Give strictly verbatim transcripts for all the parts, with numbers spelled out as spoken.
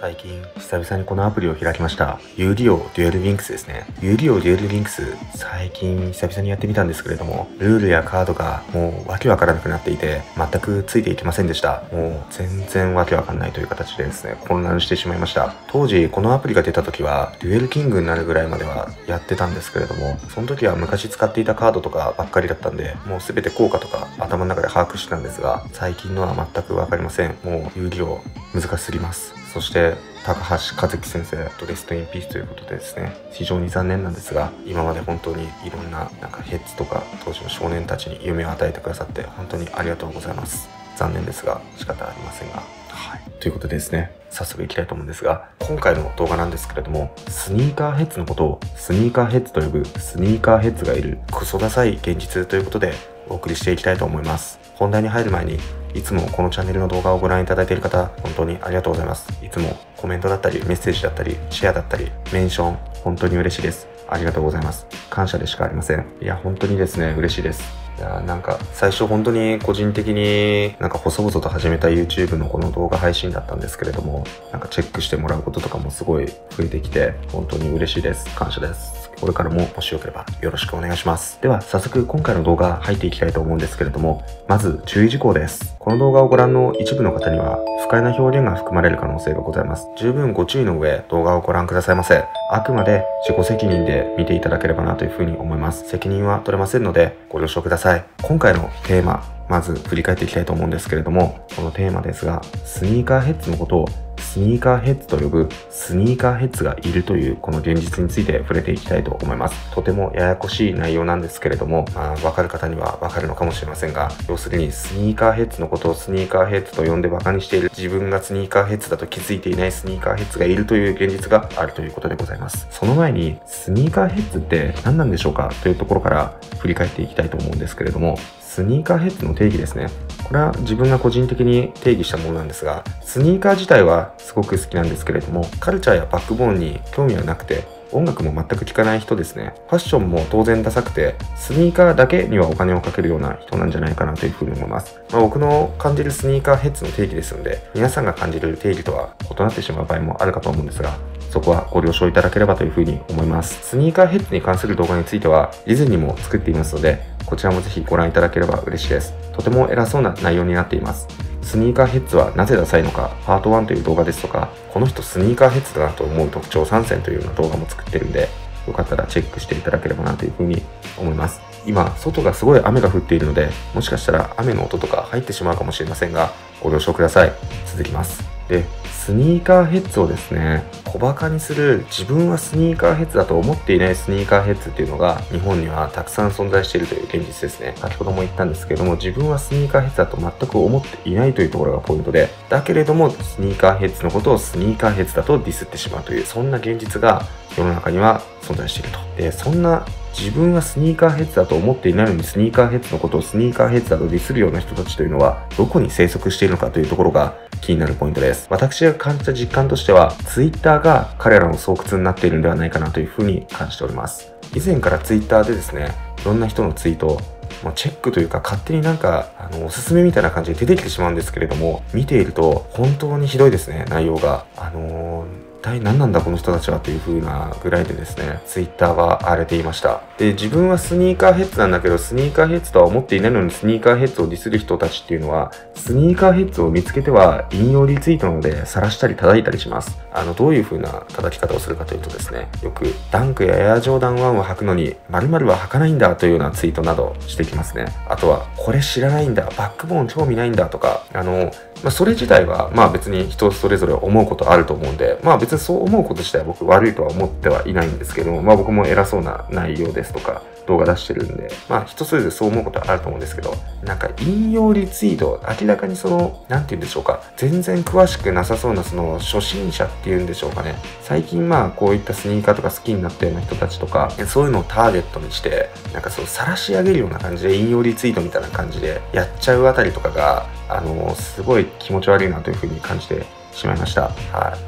最近久々にこのアプリを開きました。ユーリオデュエルウィンクスですね。ユーリオデュエルウィンクス、最近久々にやってみたんですけれども、ルールやカードがもうわけわからなくなっていて全くついていきませんでした。もう全然わけわかんないという形でですね、混乱してしまいました。当時このアプリが出た時はデュエルキングになるぐらいまではやってたんですけれども、その時は昔使っていたカードとかばっかりだったんで、もう全て効果とか頭の中で把握してたんですが、最近のは全くわかりません。もう遊戯王難しすぎます。そして高橋和樹先生とレストインピースということでですね、非常に残念なんですが、今まで本当にいろんななんかヘッズとか当時の少年たちに夢を与えてくださって本当にありがとうございます。残念ですが仕方ありませんが、はい、ということでですね、早速いきたいと思うんですが、今回の動画なんですけれども、スニーカーヘッズのことをスニーカーヘッズと呼ぶスニーカーヘッズがいるクソダサい現実ということでお送りしていきたいと思います。本題に入る前にいつもこのチャンネルの動画をご覧いただいている方、本当にありがとうございます。いつもコメントだったりメッセージだったりシェアだったりメンション、本当に嬉しいです。ありがとうございます。感謝でしかありません。いや本当にですね、嬉しいです。いやなんか最初本当に個人的になんか細々と始めた YouTube のこの動画配信だったんですけれども、なんかチェックしてもらうこととかもすごい増えてきて本当に嬉しいです。感謝です。これからももしよければよろしくお願いします。では早速今回の動画入っていきたいと思うんですけれども、まず注意事項です。この動画をご覧の一部の方には不快な表現が含まれる可能性がございます。十分ご注意の上動画をご覧くださいませ。あくまで自己責任で見ていただければなというふうに思います。責任は取れませんのでご了承ください。今回のテーマ、まず振り返っていきたいと思うんですけれども、このテーマですが、スニーカーヘッズのことをスニーカーヘッズと呼ぶスニーカーヘッズがいるというこの現実について触れていきたいと思います。とてもややこしい内容なんですけれども、まあ、分かる方には分かるのかもしれませんが、要するにスニーカーヘッズのことをスニーカーヘッズと呼んでバカにしている、自分がスニーカーヘッズだと気づいていないスニーカーヘッズがいるという現実があるということでございます。その前にスニーカーヘッズって何なんでしょうかというところから振り返っていきたいと思うんですけれども、スニーカーヘッズの定義ですね。これは自分が個人的に定義したものなんですが、スニーカー自体はすごく好きなんですけれども、カルチャーやバックボーンに興味はなくて、音楽も全く聴かない人ですね。ファッションも当然ダサくて、スニーカーだけにはお金をかけるような人なんじゃないかなというふうに思います。まあ、僕の感じるスニーカーヘッズの定義ですので、皆さんが感じる定義とは異なってしまう場合もあるかと思うんですが、そこはご了承いただければというふうに思います。スニーカーヘッズに関する動画については以前にも作っていますので、こちらもぜひご覧いただければ嬉しいです。とても偉そうな内容になっています。スニーカーヘッズはなぜダサいのか、パートワンという動画ですとか、この人スニーカーヘッズだなと思う特徴さんせんというような動画も作ってるんで、よかったらチェックしていただければなというふうに思います。今、外がすごい雨が降っているので、もしかしたら雨の音とか入ってしまうかもしれませんが、ご了承ください。続きます。で、スニーカーヘッズをですね、小バカにする、自分はスニーカーヘッズだと思っていないスニーカーヘッズっていうのが日本にはたくさん存在しているという現実ですね。先ほども言ったんですけども、自分はスニーカーヘッズだと全く思っていないというところがポイントで、だけれどもスニーカーヘッズのことをスニーカーヘッズだとディスってしまうという、そんな現実が世の中には存在していると。で、そんな自分はスニーカーヘッズだと思っていないのにスニーカーヘッズのことをスニーカーヘッズだとディスるような人たちというのはどこに生息しているのかというところが気になるポイントです。私が感じた実感としては、ツイッターが彼らの巣窟になっているのではないかなというふうに感じております。以前からツイッターでですね、いろんな人のツイートをまあチェックというか勝手になんかあのおすすめみたいな感じで出てきてしまうんですけれども、見ていると本当にひどいですね、内容が。あのー一体何なんだこの人たちはという風なぐらいでですね、ツイッターは荒れていました。で、自分はスニーカーヘッズなんだけどスニーカーヘッズとは思っていないのにスニーカーヘッズをディスる人たちっていうのは、スニーカーヘッズを見つけては引用リツイートなので晒したり叩いたりします。あのどういう風な叩き方をするかというとですね、よくダンクやエアジョーダンワンを履くのに〇〇は履かないんだというようなツイートなどしてきますね。あとはこれ知らないんだ、バックボーン興味ないんだとか、あのまあ、それ自体はまあ別に人それぞれ思うことあると思うんで、まあ別にそう思うこと自体は僕悪いとは思ってはいないんですけども、まあ僕も偉そうな内容ですとか動画出してるんで、まあ人それぞれそう思うことはあると思うんですけど、なんか引用リツイート、明らかにその何て言うんでしょうか、全然詳しくなさそうなその初心者っていうんでしょうかね、最近まあこういったスニーカーとか好きになったような人たちとか、そういうのをターゲットにしてなんかそう晒し上げるような感じで引用リツイートみたいな感じでやっちゃうあたりとかがあのすごい気持ち悪いなというふうに感じてしまいました。はい。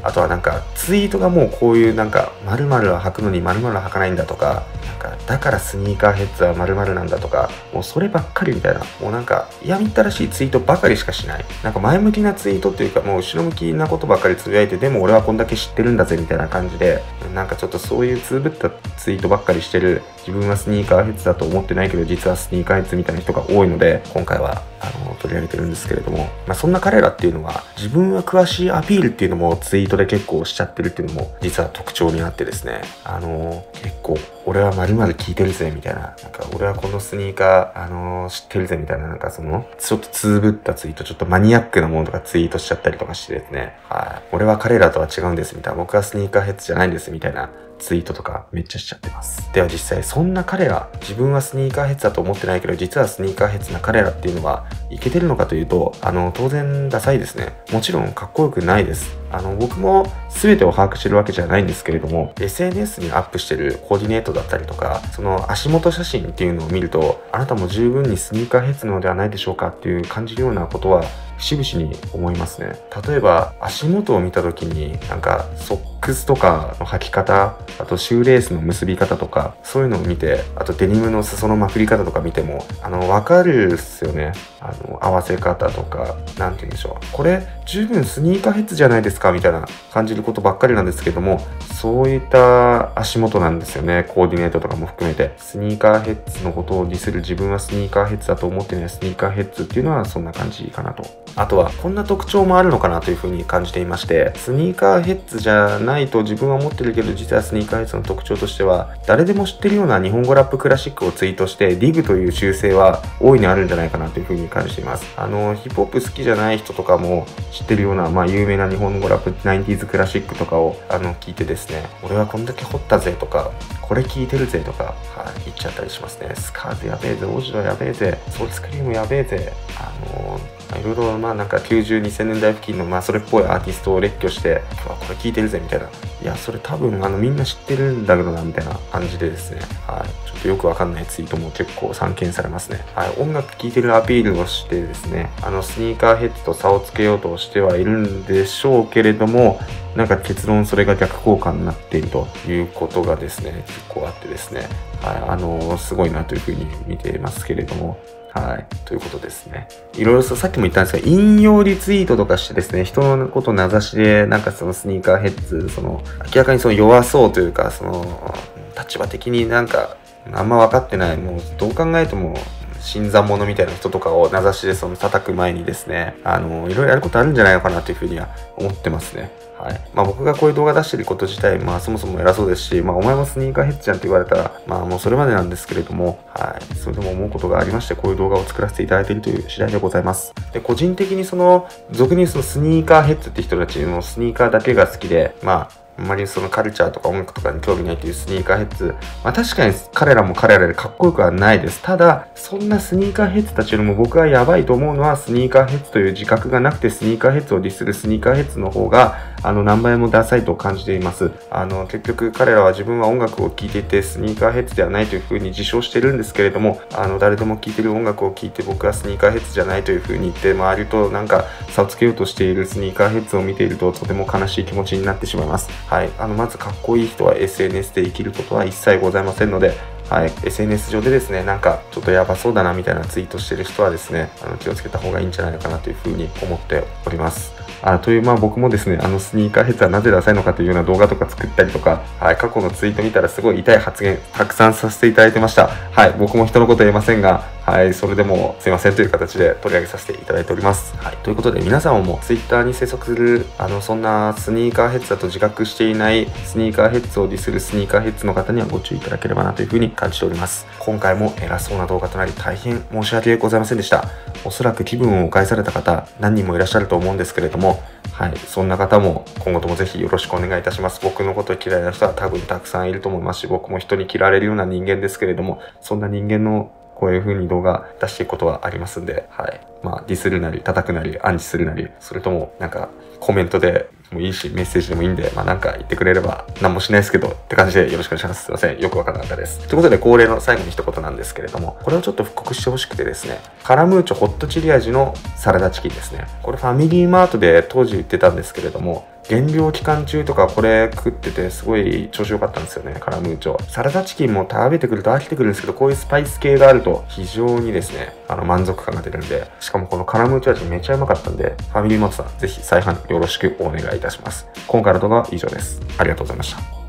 あとはなんかツイートがもうこういうなんか〇〇は履くのに〇〇は履かないんだとか、なんかだからスニーカーヘッズは〇〇なんだとか、もうそればっかりみたいな、もうなんか嫌みったらしいツイートばかりしかしない。なんか前向きなツイートっていうか、もう後ろ向きなことばっかりつぶやいて、でも俺はこんだけ知ってるんだぜみたいな感じで、なんかちょっとそういうつぶったツイートばっかりしてる、自分はスニーカーヘッズだと思ってないけど実はスニーカーヘッズみたいな人が多いので、今回はあの取り上げてるんですけれども、まあ、そんな彼らっていうのは自分は詳しいアピールっていうのもツイートで結構しちゃってるっていうのも実は特徴になってですね、あの結構俺はまるまる聞いてるぜみたいな、なんか俺はこのスニーカー、あのー、知ってるぜみたいな、なんかその、ちょっとつぶったツイート、ちょっとマニアックなものとかツイートしちゃったりとかしてですね、はい。俺は彼らとは違うんですみたいな、僕はスニーカーヘッズじゃないんですみたいなツイートとかめっちゃしちゃってます。では実際そんな彼ら、自分はスニーカーヘッズだと思ってないけど、実はスニーカーヘッズな彼らっていうのは、イケてるのかというと、あの、当然ダサいですね。もちろんかっこよくないです。あの、僕も全てを把握してるわけじゃないんですけれども、エスエヌエス にアップしてるコーディネートだったりとか、その足元写真っていうのを見ると、あなたも十分にスニーカーヘッズのではないでしょうかっていう感じるようなことは、しぶしに思いますね。例えば足元を見た時に、なんかソックスとかの履き方、あとシューレースの結び方とか、そういうのを見て、あとデニムの裾のまくり方とか見ても、あの分かるっすよね。あの合わせ方とか、何て言うんでしょう、これ十分スニーカーヘッズじゃないですかみたいな感じることばっかりなんですけども、そういった足元なんですよね。コーディネートとかも含めて、スニーカーヘッズのことをディスる、自分はスニーカーヘッズだと思ってないスニーカーヘッズっていうのはそんな感じかなと。あとはこんな特徴もあるのかなというふうに感じていまして、スニーカーヘッズじゃないと自分は思ってるけど、実はスニーカーヘッズの特徴としては、誰でも知ってるような日本語ラップクラシックをツイートして ディグ という習性は大いにあるんじゃないかなというふうに感じています。あのヒップホップ好きじゃない人とかも知ってるような、まあ、有名な日本語ラップ ナインティーズ クラシックとかをあの聞いてですね、俺はこんだけ掘ったぜとか、これ聞いてるぜとか、はい、言っちゃったりしますね。スカーズやべえぜ、オジロやべえぜ、ソースクリームやべえぜ、あのーいろいろ、まあなんかきゅうじゅうにせんねんだい付近のまあそれっぽいアーティストを列挙して、これ聞いてるぜみたいな。いや、それ多分あのみんな知ってるんだけどな、みたいな感じでですね。はい。ちょっとよくわかんないツイートも結構散見されますね。はい。音楽聴いてるアピールをしてですね、あのスニーカーヘッズと差をつけようとしてはいるんでしょうけれども、なんか結論それが逆効果になっているということがですね、結構あってですね。はい。あの、すごいなというふうに見ていますけれども。はい。ということですね。いろいろさっきも言ったんですが、引用リツイートとかしてですね、人のこと名指しで、なんかそのスニーカーヘッズ、その、明らかにその弱そうというか、その、立場的になんか、あんま分かってない、もう、どう考えても、新参者みたいな人とかを名指しでその叩く前にですね、あの、いろいろやることあるんじゃないのかなというふうには思ってますね。はい。まあ僕がこういう動画出してること自体、まあそもそも偉そうですし、まあお前もスニーカーヘッズじゃんって言われたら、まあもうそれまでなんですけれども、はい。それでも思うことがありまして、こういう動画を作らせていただいているという次第でございます。で、個人的にその、俗にそのスニーカーヘッズって人たちのスニーカーだけが好きで、まあ、あんまりそのカルチャーとか音楽とかに興味ないというスニーカーヘッズ。まあ確かに彼らも彼らでかっこよくはないです。ただ、そんなスニーカーヘッズたちよりも僕がやばいと思うのは、スニーカーヘッズという自覚がなくてスニーカーヘッズをディスるスニーカーヘッズの方が、あの何倍もダサいと感じています。あの結局彼らは自分は音楽を聴いていてスニーカーヘッズではないというふうに自称してるんですけれども、あの誰でも聴いてる音楽を聴いて僕はスニーカーヘッズじゃないというふうに言って、周りとなんか差をつけようとしているスニーカーヘッズを見ているととても悲しい気持ちになってしまいます。はい、あのまずかっこいい人は エスエヌエス で生きることは一切ございませんので、はい、エスエヌエス 上でですね、なんかちょっとやばそうだなみたいなツイートしてる人はですね、あの気をつけた方がいいんじゃないのかなというふうに思っております。あという、まあ僕もですね、あのスニーカーヘッズはなぜダサいのかというような動画とか作ったりとか、はい、過去のツイート見たらすごい痛い発言たくさんさせていただいてました。はい、僕も人のこと言えませんが、はい、それでもすいませんという形で取り上げさせていただいております。はい、ということで皆さんもツイッターに生息する、あの、そんなスニーカーヘッズだと自覚していないスニーカーヘッズをディスるスニーカーヘッズの方にはご注意いただければなというふうに感じております。今回も偉そうな動画となり大変申し訳ございませんでした。おそらく気分を害された方、何人もいらっしゃると思うんですけれども、はい、そんな方も今後ともぜひよろしくお願いいたします。僕のこと嫌いな人は多分たくさんいると思いますし、僕も人に嫌われるような人間ですけれども、そんな人間のこういう風に動画出していくことはありますんで、はい。まあ、ディスるなり、叩くなり、暗示するなり、それともなんかコメントでもいいし、メッセージでもいいんで、まあなんか言ってくれれば何もしないですけど、って感じでよろしくお願いします。すいません。よくわからなかったです。ということで、恒例の最後に一言なんですけれども、これをちょっと復刻してほしくてですね、カラムーチョホットチリ味のサラダチキンですね。これファミリーマートで当時売ってたんですけれども、減量期間中とかこれ食っててすごい調子良かったんですよね、カラムーチョ。サラダチキンも食べてくると飽きてくるんですけど、こういうスパイス系があると非常にですね、あの満足感が出るんで、しかもこのカラムーチョ味めちゃうまかったんで、ファミリーマートさんぜひ再販よろしくお願いいたします。今回の動画は以上です。ありがとうございました。